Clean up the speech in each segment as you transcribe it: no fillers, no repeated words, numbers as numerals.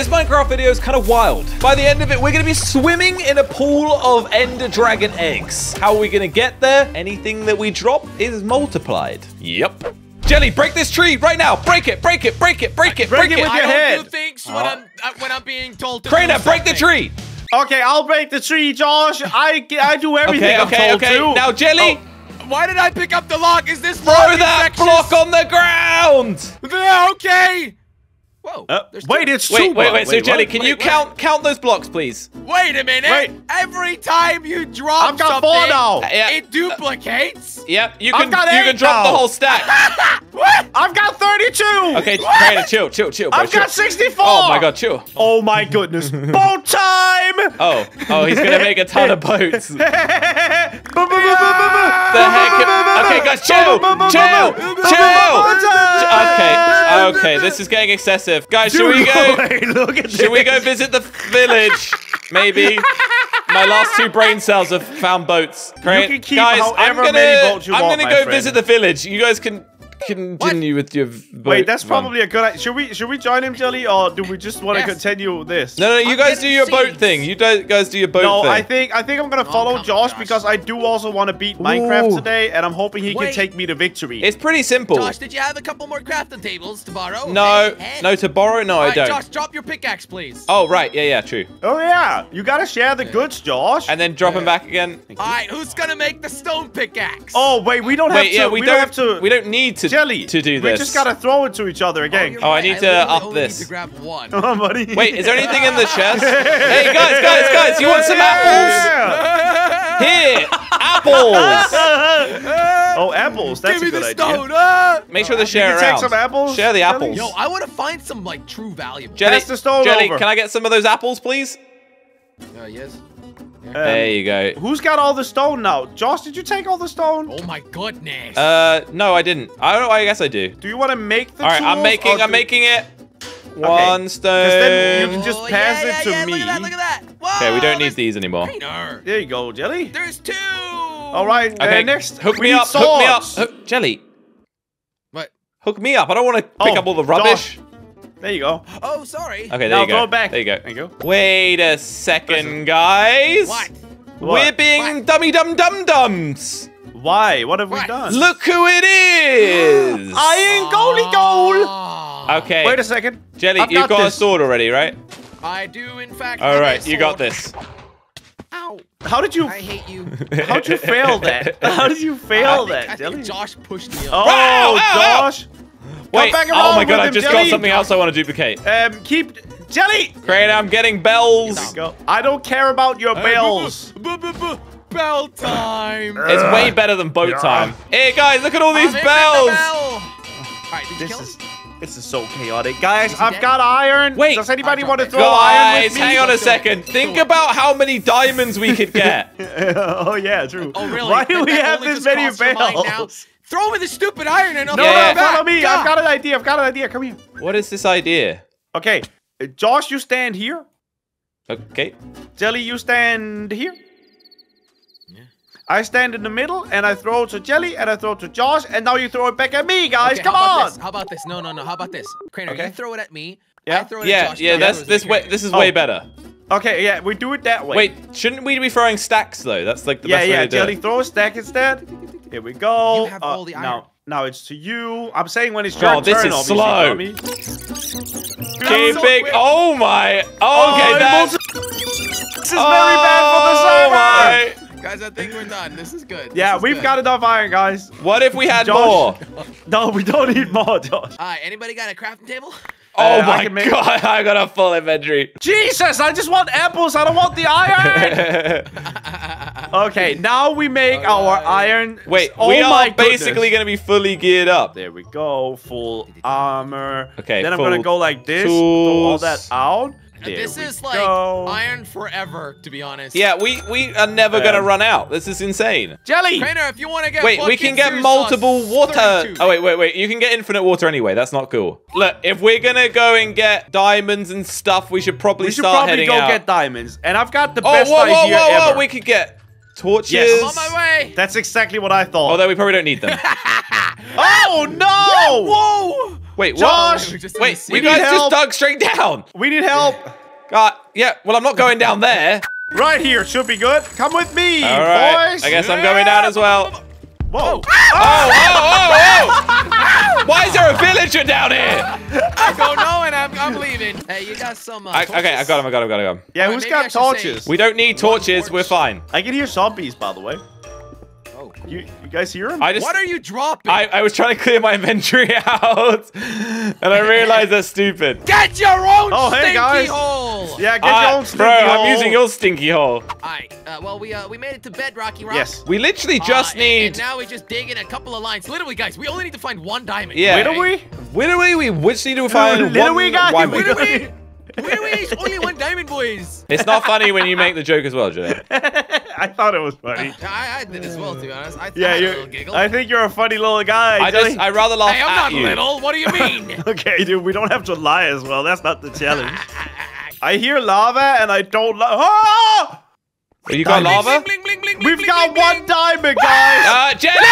This Minecraft video is kind of wild. By the end of it, we're going to be swimming in a pool of Ender Dragon eggs. How are we going to get there? Anything that we drop is multiplied. Yep. Jelly, break this tree right now. Break it, break it, break it, break it, break it. With your head. I don't do things when I'm being told to do something. Crainer, break the tree. Okay, I'll break the tree, Josh. I do everything I'm told to. Now, Jelly. Oh. Why did I pick up the log? Is this log infectious? Throw that block on the ground. Okay. Whoa. Wait, so Jelly, can you count those blocks, please? Wait a minute. Every time you drop something, it duplicates. Yep. You can drop the whole stack. What? I've got 32. Okay, Crainer, chill. I've got 64. Oh my god, chill. Oh my goodness. Boat time. Oh, he's gonna make a ton of boats. The heck? Okay, guys, chill. Okay, this is getting excessive, guys. Dude, should we go visit the village? Maybe. My last two brain cells have found boats. Great. You can keep guys, I'm gonna go visit the village. You guys can continue with your boat. Wait, that's probably a good idea. Should we join him, Jelly, or do we just want to continue this? No, you guys do your boat thing. You guys do your boat thing. No, I think I'm gonna follow Josh, because I do also want to beat Minecraft today, and I'm hoping he can take me to victory. It's pretty simple. Josh, did you have a couple more crafting tables to borrow? No, to borrow, no, I don't. Josh, drop your pickaxe, please. Oh, right, yeah, true. Oh yeah, you gotta share the goods, Josh. And then drop them back again. All right, who's gonna make the stone pickaxe? Oh wait, we don't have to. Yeah, we don't need to. Jelly, to do this. We just gotta throw it to each other again. Oh, I need to up this. Need to grab one. Oh, buddy. Wait, is there anything in the chest? Hey, guys, you want some apples? Here, apples. Oh, apples. That's a good idea. Make sure to share out. Take some apples. Share the apples. Yo, I want to find some like true value. Jelly, can I get some of those apples, please? Yes. There you go. Who's got all the stone now? Josh, did you take all the stone? Oh my goodness. No, I didn't. I guess I do. Do you want to make the tools? All right, I'm making it. One stone. Then you can just pass it to me. Look at that, look at that. Whoa, okay, we don't need these anymore. Cleaner. There you go, Jelly. There's two. All right, okay, next. Hook me up. Jelly. What? Hook me up. I don't want to pick up all the rubbish. Josh. There you go. Oh, sorry. Okay, there you go. Go back. There you go. There you go. Wait a second, guys. What? We're being dummy dum-dums. Why? What have we done? Look who it is. I ain't goalie goal. Okay. Wait a second. Jelly, you've got a sword already, right? I do, in fact. All right, you got this. Ow. How did you? I hate you. How'd you fail that? How did you fail that, Jelly? I think Josh pushed me up. Oh, Josh. Wait, oh my god, I just got something else I want to duplicate. Keep... Jelly! Crainer, I'm getting bells. I don't care about your bells. Bell time. It's way better than boat time. Hey, guys, look at all these bells. Alright, did you kill him? This is so chaotic. Guys, I've got iron. Wait. Does anybody want to throw iron with me? Guys, hang on a second. Think about how many diamonds we could get. Oh, yeah, true. Oh, really? Why do we have this many bells? Throw me the stupid iron and I'll throw it back. Follow me. God. I've got an idea. Come here. What is this idea? Okay. Josh, you stand here. Okay. Jelly, you stand here. Yeah. I stand in the middle and I throw to Jelly and I throw to Josh and now you throw it back at me, guys. Okay, How about this? No. How about this? Crainer, you throw it at me. Yeah. I throw it at Josh. Yeah, this is way better. Okay, yeah, we do it that way. Wait, shouldn't we be throwing stacks though? That's like the best way to do it. Jelly, throw a stack instead. Here we go. You have all the iron. Now it's to you. I'm saying when it's your turn, obviously. Oh, this is slow. Keeping. Oh my. Okay, that's. This is very bad for the server. My. Guys, I think we're done. This is good. Yeah, we've got enough iron, guys. What if we had more? No, we don't need more, Josh. All right, anybody got a crafting table? Oh my god, I got a full inventory. Jesus, I just want apples. I don't want the iron. Okay, now we make our iron. Wait, we are basically going to be fully geared up. There we go. Full armor. Okay, then I'm going to go like this. Throw all that out. This is like iron forever, to be honest. Yeah, we are never gonna run out. This is insane. Jelly, Crainer, if you want to get we can get multiple water. 32. Oh wait, you can get infinite water anyway. That's not cool. Look, if we're gonna go and get diamonds and stuff, we should probably go get diamonds. And I've got the best idea ever. We could get torches. Yes. I'm on my way. That's exactly what I thought. Although we probably don't need them. Oh no! Yeah, whoa! Wait, Josh! What? Wait, you guys just dug straight down. We need help. God, yeah. Well, I'm not going down there. Right here should be good. Come with me, boys. I guess I'm going down as well. Whoa! Oh! Oh! Why is there a villager down here? I don't know, and I'm leaving. Hey, you got some torches? Okay, I got him. Yeah, who's got torches? We don't need torches. We're fine. I can hear zombies, by the way. Oh, cool. You guys hear them? What are you dropping? I was trying to clear my inventory out, and I realized that's stupid. Get your own stinky hole! Yeah, get your own stinky hole. Bro, I'm using your stinky hole. All right. Well, we made it to bed, Rocky Rock. Yes. We literally just need... And now we just dig in a couple of lines. Literally, guys, we only need to find one diamond. Yeah. Literally, we just need to find one diamond. It's only one diamond, boys. It's not funny when you make the joke as well, Jay. I thought it was funny. I did as well, to be honest. I had a little giggle. I think you're a funny little guy. I rather laugh at you. Hey, I'm not little. What do you mean? Okay, dude, we don't have to lie as well. That's not the challenge. I hear lava and I don't Oh! You got lava? We've got one diamond, guys. Jelly!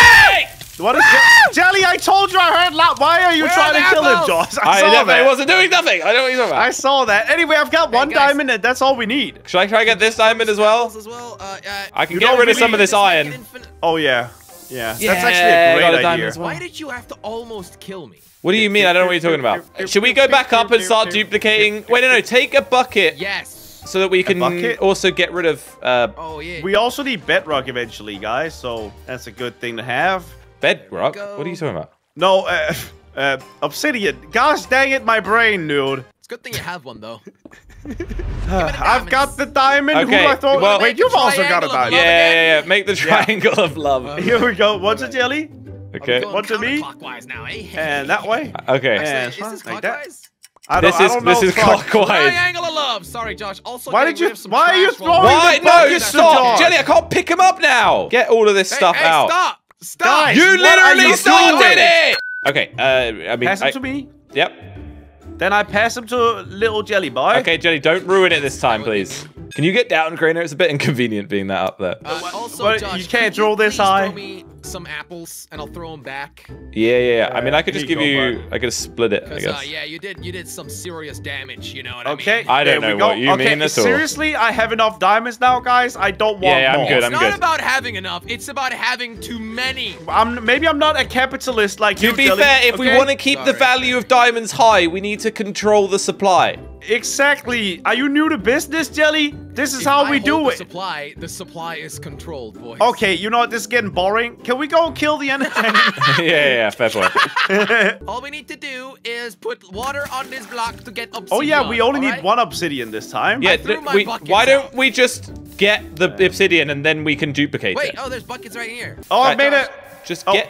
What is Jelly, I told you I heard loud. Why are you trying to kill him, Josh? I wasn't doing nothing. I don't know what you're talking about. I saw that. Anyway, I've got one diamond, and that's all we need. Should I try to get this diamond as well? I can get rid of some of this iron. Oh, yeah. Yeah, that's actually a great idea. Why did you have to almost kill me? What do you mean? I don't know what you're talking about. Should we go back up and start duplicating? Wait, no, take a bucket. Yes. So that we can also get rid of... Oh, yeah. We also need bedrock eventually, guys, so that's a good thing to have. Bedrock? What are you talking about? No, obsidian. Gosh dang it, my brain, dude. It's a good thing you have one, though. I've got the diamond. Okay. Who I thought... Well, wait, you've also got a diamond. Yeah. Make the triangle of love. Here we go. What's a Jelly? Okay. What's a me? Clockwise now, eh? And that way. Okay. Actually, is this clockwise? This is clockwise. Triangle of love. Sorry, Josh. Also, why are you throwing the buckets? No, you stop. Jelly, I can't pick him up now. Get all of this stuff out. Stop. Stop! You literally started it! Okay, I mean... Pass him to me? Yep. Then I pass him to little Jelly boy. Okay, Jelly, don't ruin it this time, please. Can you get down, Craner? It's a bit inconvenient being that up there. Also, Josh, you can't draw this high. Throw me some apples, and I'll throw them back. Yeah. I mean, I could just give you... I could split it, I guess. Yeah, you did some serious damage, you know what I mean? Okay. I don't know what you mean at all. Seriously, I have enough diamonds now, guys. I don't want more. Yeah, I'm good, It's not about having enough. It's about having too many. Maybe I'm not a capitalist like you, Jelly. To be fair, if we want to keep the value of diamonds high, we need to control the supply. Exactly. Are you new to business, Jelly? This is how we do it. The supply is controlled, boys. Okay, you know what? This is getting boring. Can we go kill the Ender Dragon? Yeah, fair point. All we need to do is put water on this block to get obsidian. Oh, yeah, we only need one obsidian this time. Yeah, why don't we just get the obsidian and then we can duplicate it? Wait, there's buckets right here. Oh, I made it. Just get...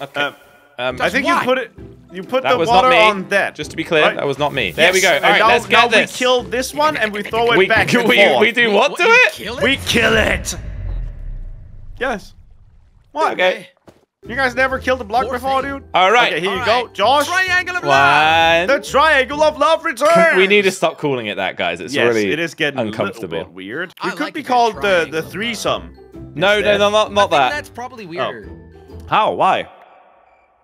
Okay. I think you put it... You put the water on that. Just to be clear, that was not me. There we go. All right, let's get this. Now we kill this one and we throw it back. We do what to it? We kill it. Yes. What? Okay. You guys never killed a block before, dude? All right. Okay, here you go, Josh. Triangle of love. The triangle of love returns. We need to stop calling it that, guys. It's really uncomfortable. A little bit weird. You could be called the threesome. No, not that. That's probably weird. How? Why?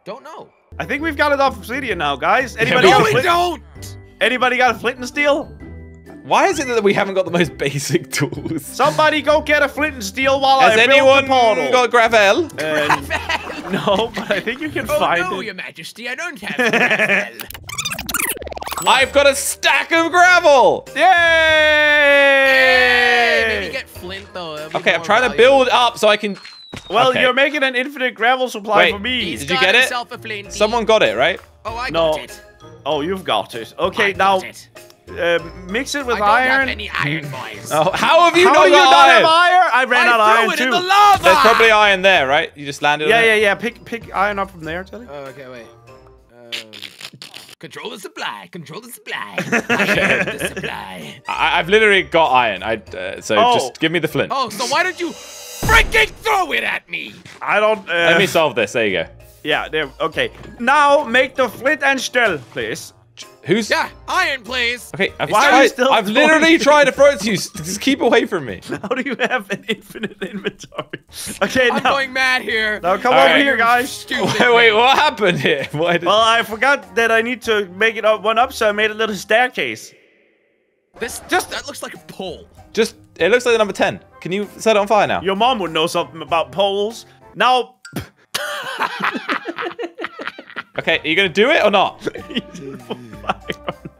Don't know. I think we've got enough obsidian now, guys. Anybody got a flint? No, we don't! Anybody got a flint and steel? Why is it that we haven't got the most basic tools? Somebody go get a flint and steel while I build the portal. Has anyone got gravel? Gravel? No, but I think you can find it. Oh, no, Your Majesty, I don't have gravel. I've got a stack of gravel! Yay! Maybe get flint, though. Okay, I'm trying to build up so I can... Well, you're making an infinite gravel supply for me. Did you get it? Someone got it, right? Oh, I got it. Oh, you've got it. Okay, now mix it with iron. I don't have any iron, boys. Oh, how have you not have iron? I ran out of iron, too. I threw it in the lava. There's probably iron there, right? You just landed on it. Yeah. Pick iron up from there, Jelly. Oh, okay, wait. Control the supply. Control the supply. The supply. I've literally got iron. Just give me the flint. Oh, so why don't you... Freaking throw it at me! I don't. Let me solve this. There you go. Yeah. Okay. Now make the flint and steel, please. Who's? Yeah, iron, please. Okay, I've literally tried to throw it to you. Just keep away from me. How do you have an infinite inventory? Okay, I'm going mad here. Now come over here, guys. Stupid. Wait, what happened here? Why did... Well, I forgot that I need to make it one up, so I made a little staircase. That looks like a pole. It looks like the number 10. Can you set it on fire now? Your mom would know something about poles. Now. Okay, are you gonna do it or not?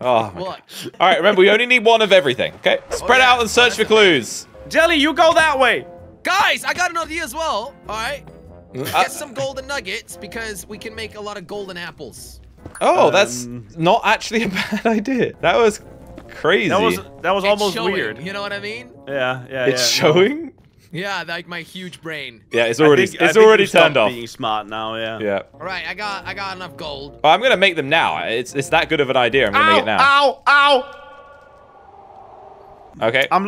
Oh, what? All right, remember we only need one of everything. Okay, spread out and search for clues. Jelly, you go that way. Guys, I got an idea as well. All right, get some golden nuggets because we can make a lot of golden apples. Oh, that's not actually a bad idea. That was crazy. That was almost showing, weird. You know what I mean? Yeah. It's showing. Yeah, like my huge brain. Yeah, it's already turned off. Being smart now, yeah. All right, I got enough gold. Well, I'm gonna make them now. It's that good of an idea. I'm gonna make it now. Ow! Okay. I'm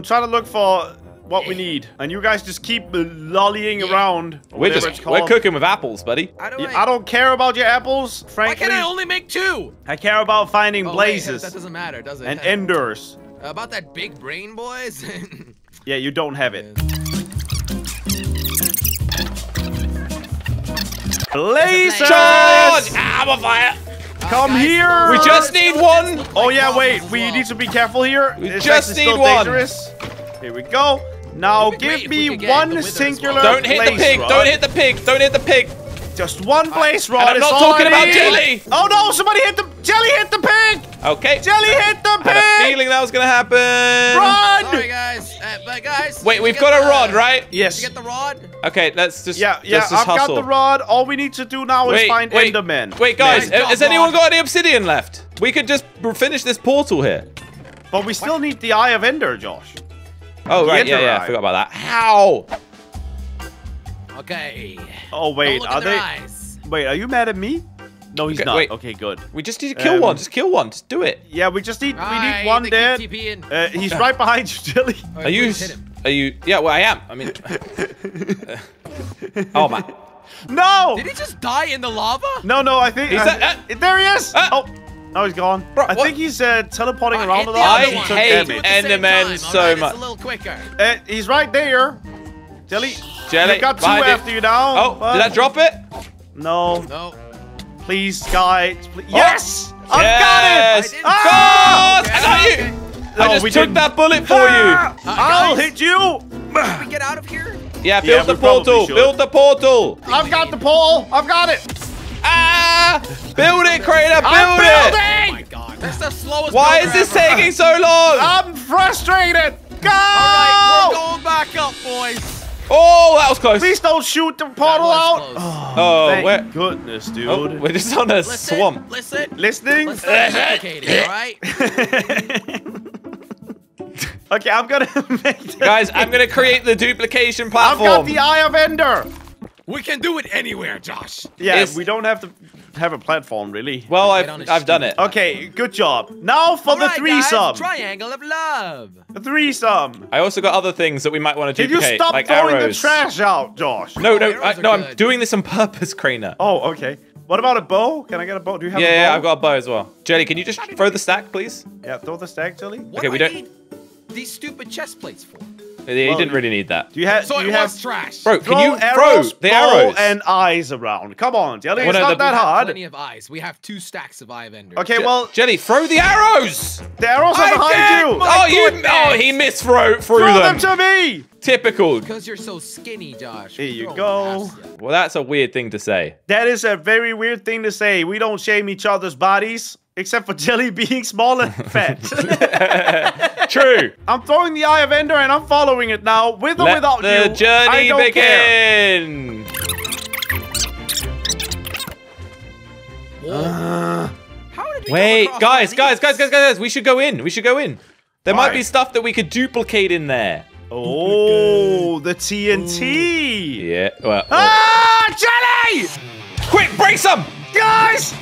trying to look for what we need, and you guys just keep lollying around. We're cooking with apples, buddy. I don't care about your apples, frankly. Why can I only make two? I care about finding blazes. Wait, that doesn't matter, does it? And enders. About that big brain, boys. Yeah, you don't have it. Blaze charge! I'm on fire! Come here! We just need one! Oh yeah, wait. We need to be careful here. We just need one. Here we go. Now give me one singular blaze rod. Don't hit the pig! Don't hit the pig! Don't hit the pig! Just one blaze rod. I'm not talking about Jelly! Oh no! Somebody hit the... Jelly hit the pig! Okay. Jelly hit the pig! I had a feeling that was gonna happen. Run! Sorry, guys. But guys. Wait, we've got a rod, right? Yes. Did you get the rod? Okay, let's just. Yeah, I've got the rod. All we need to do now is find Enderman. Wait, guys, has anyone got any obsidian left? We could just finish this portal here. But we still need the Eye of Ender, Josh. Oh right, yeah, I forgot about that. How? Okay. Oh wait, are they? Wait, are you mad at me? No, he's not. Wait. Okay, good. We just need to kill one. Just kill one. Just do it. Yeah, we just need. We need one dead. He's right behind you, Jelly. Are you? Are you? Yeah, well, I am. I mean. Oh my. No! Did he just die in the lava? No, I think. There he is. Now he's gone. Bro, I think he's teleporting around a lot. I hate Enderman so much. It's a little quicker. He's right there. Jelly. I've got two after you now. Oh, did I drop it? No. Please, guys. Please. Yes! I've got it! I got you! I just took that bullet for you. I'll hit you! Can we get out of here? Yeah, build the portal. Build the portal. I've got the pole. I've got it. Build it, Crater. Build it. Oh my God. That's the slowest. Why is this taking so long? I'm frustrated. Go! All right, we're going back up, boys. Oh, that was close. Please don't shoot the portal out. Thank goodness, dude. Oh, we're just on a swamp. Listening? Listen, all right? Okay, I'm going to make Guys, I'm going to create the duplication platform. I've got the Eye of Ender. We can do it anywhere, Josh. Yeah, we don't have to have a platform, really. Well, I've done it. Okay, good job. Now for the threesome. Guys, triangle of love. The threesome. I also got other things that we might want to duplicate. Did you stop throwing the trash out, Josh? No, I'm doing this on purpose, Crainer. Oh, okay. What about a bow? Can I get a bow? Do you have a bow? Yeah, I've got a bow as well. Jelly, can you just throw the stack, please? Yeah, throw the stack, Jelly. What do I need these stupid chest plates for? You didn't really need that. So it was trash. Bro, can you throw the arrows and eyes around? Come on, Jelly. It's not that hard. Plenty of eyes. We have two stacks of Eye of Ender. Okay, well, Jelly, throw the arrows. The arrows are behind you. He missed through them. Throw them to me. Typical. Because you're so skinny, Josh. Here you go. Well, that's a weird thing to say. That is a very weird thing to say. We don't shame each other's bodies. Except for Jelly being small and fat. True. I'm throwing the Eye of Ender and I'm following it now. With or without you, I don't care. Let the journey begin. How did we go across guys. We should go in. There might be stuff that we could duplicate in there. Oh, the TNT. Yeah. Jelly! Quick, break some! Guys!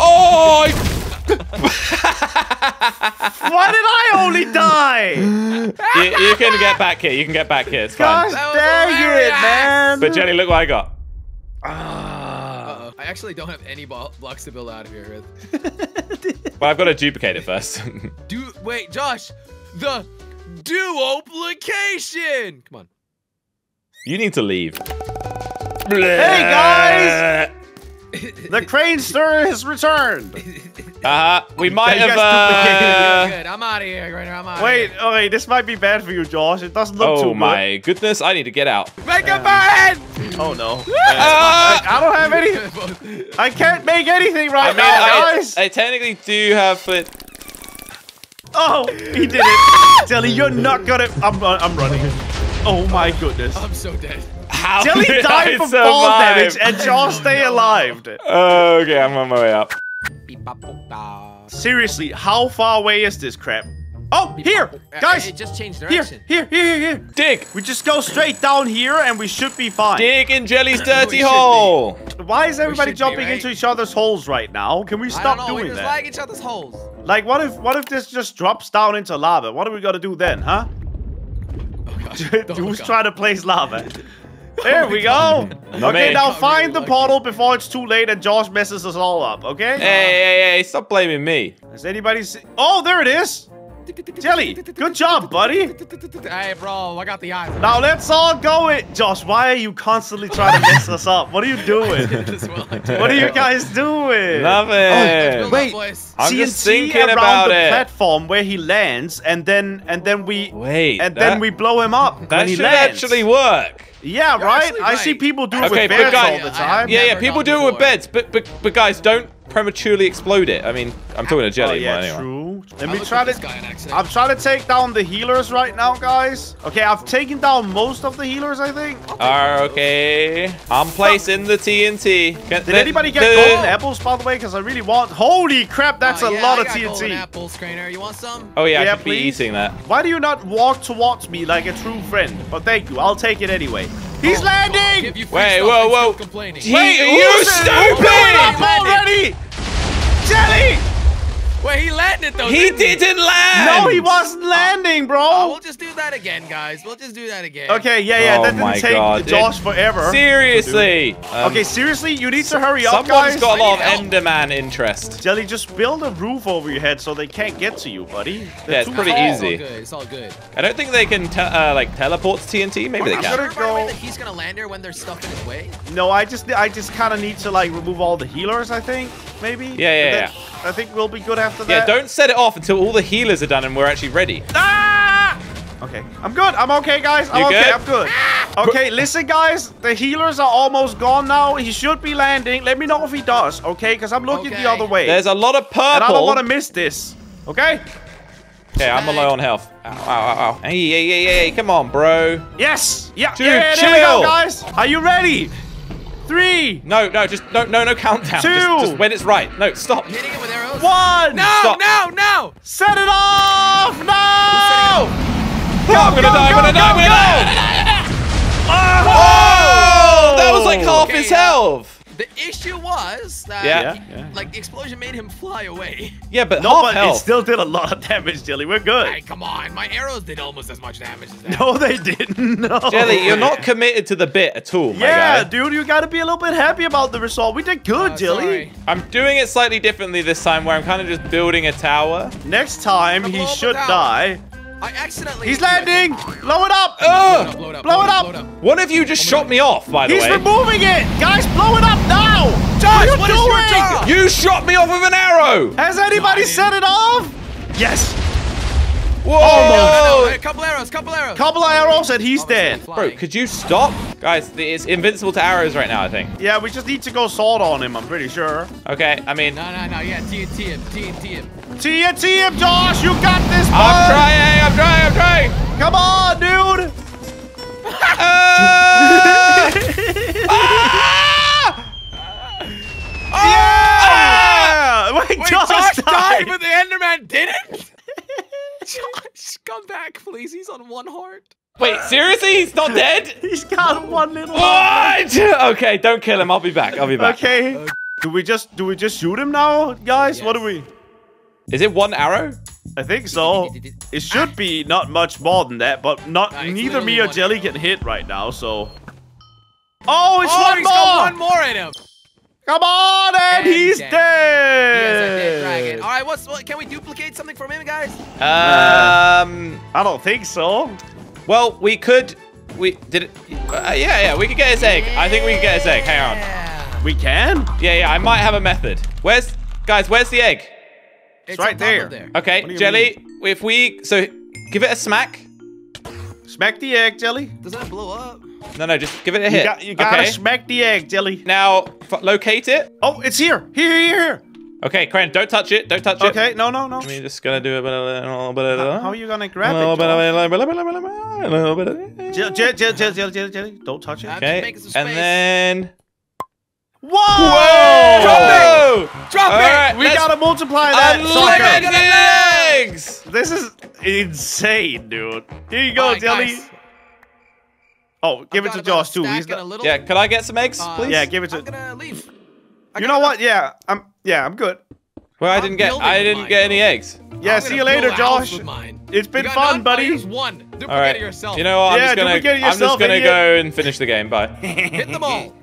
Oh! Why did I only die? You can get back here. It's fine. Gosh, there you is, man. But Jenny, look what I got. actually don't have any blocks to build out of here with. Well, I've got to duplicate it first. Wait, Josh. The duoplication. Come on. You need to leave. Hey, guys. The crane stirrer has returned. We might have. Good. I'm out of here, Grainer. I'm out. Wait, here. Okay, this might be bad for you, Josh. It doesn't look too good. Oh my goodness! I need to get out. Make a burn! Oh no! I don't have any. I can't make anything right now, guys. I technically do have it. Oh, he did it, Jelly. You're not gonna. I'm running. Oh my goodness! I'm so dead. Jelly died from fall damage, and Josh stay alive. Okay, I'm on my way up. Seriously, how far away is this crap? Oh, here, guys! It just changed direction. Here. Dig! We just go straight down here, and we should be fine. Dig in Jelly's dirty hole. Why is everybody jumping into each other's holes right now? Can we stop doing that? Like each other's holes. Like, what if this just drops down into lava? What are we gonna do then, huh? Oh gosh! Who's trying to place lava? There we go. Okay, now find the portal before it's too late and Josh messes us all up, okay? Hey, stop blaming me. Has anybody seen? Oh, there it is. Jelly, good job, buddy. Hey, bro, I got the eyes. Now let's all go in. Josh, why are you constantly trying to mess us up? What are you doing? What are you guys doing? Nothing. Oh, wait, I'm just thinking about the platform where he lands, and then we blow him up. That should actually work. Yeah, right? I see people do it with beds all the time. Yeah, people do it with beds, but guys, don't prematurely explode it. I mean, I'm talking to Jelly. Oh, yeah, anyway. True. I'm trying to take down the healers right now, guys. Okay, I've taken down most of the healers, I think. Okay. I'm placing the TNT. Did anybody get golden apples, by the way? Because I really want... Holy crap, that's a lot of TNT. Golden apples, Grainer. You want some? Oh, yeah, I could be eating that. Why do you not walk towards me like a true friend? But thank you. I'll take it anyway. He's landing! Wait, whoa, whoa. Wait, you stupid! Already! Jelly! Wait, he landed though. He didn't land! No, he wasn't landing, bro! We'll just do that again, guys. We'll just do that again. Okay, yeah, that didn't take Josh forever. Seriously! Okay, seriously, you need to hurry up, guys. Someone's got a lot of Enderman interest. Jelly, just build a roof over your head so they can't get to you, buddy. Yeah, it's pretty easy. It's all good. I don't think they can teleport to TNT. Maybe they can. He's gonna land here when there's stuff in his way? No, I just kind of need to like remove all the healers, I think, maybe? Yeah. I think we'll be good after that. Yeah, don't set it off until all the healers are done and we're actually ready. Ah! Okay, I'm good. I'm okay, guys. I'm good. Ah! Okay, listen, guys. The healers are almost gone now. He should be landing. Let me know if he does, okay? Because I'm looking the other way. There's a lot of purple. And I don't want to miss this, okay? Okay, I'm low on health. Ow. Hey, come on, bro. Yes. Yeah, chill. There we go, guys. Are you ready? 3. No, just no countdown. 2. Just when it's right. No, stop. Hitting it with arrows. 1. No. Set it off. No. I'm gonna die. Oh, that was like half his health. The issue was that the explosion made him fly away. Yeah, but it still did a lot of damage, Jelly. We're good. Hey, come on. My arrows did almost as much damage as that. No, they didn't. No. Jelly, you're not committed to the bit at all, my guy. Dude, you got to be a little bit happy about the result. We did good, Jelly. Sorry. I'm doing it slightly differently this time where I'm kind of just building a tower. Next time, he should die. I accidentally... He's landing! Blow it up! Blow it up! One of you just shot me off, by the way. He's removing it! Guys, blow it up now! Josh, what are you doing? You shot me off with an arrow! Has anybody set it off? Yes! Whoa! Oh, no. Couple arrows! Couple arrows and he's dead. Bro, could you stop? Guys, it's invincible to arrows right now, I think. Yeah, we just need to go sword on him, I'm pretty sure. Okay, I mean... No, yeah, TNT him. TNT him, Josh! You got this, bud! I'm trying! Come on, dude! Yeah! Wait, Josh died, but the Enderman didn't? Josh, come back, please. He's on 1 heart. Wait, seriously? He's not dead? He's got 1 little heart. What? Okay, don't kill him. I'll be back. Okay. Do we just shoot him now, guys? Yes. What do we... Is it 1 arrow? I think so. It should be not much more than that, but neither me or Jelly can hit right now, so... Oh, it's one more! He's got 1 more in him. Come on, and he's dead. He is a dead dragon. All right, what can we duplicate something from him, guys? I don't think so. Well, we could. We did it. Yeah, we could get his egg. I think we can get his egg. Hang on. We can? Yeah. I might have a method. Where's the egg? It's right there. Okay, Jelly. Mean? If we give it a smack. Smack the egg, Jelly. Does that blow up? No, just give it a hit. You gotta smack the egg, Jelly. Now, locate it. Oh, it's here. Here. Okay, Crane, don't touch it. Okay, no. We're just gonna do a little bit of... How are you gonna grab it? Jelly, don't touch it. Okay, and then... Whoa! Drop it! Right, we gotta multiply that sucker. Eggs! This is insane, dude. Here you go, Jelly. Guys. Oh, give it to Josh too. He's not... Yeah, can I get some eggs, please? Yeah, give it to. I'm gonna leave. You know what? Yeah, I'm good. Well, I didn't get any eggs. Yeah, see you later, Josh. It's been fun, buddy. One. All right. It yourself. You know what? I'm just gonna go and finish the game. Bye. Hit them all.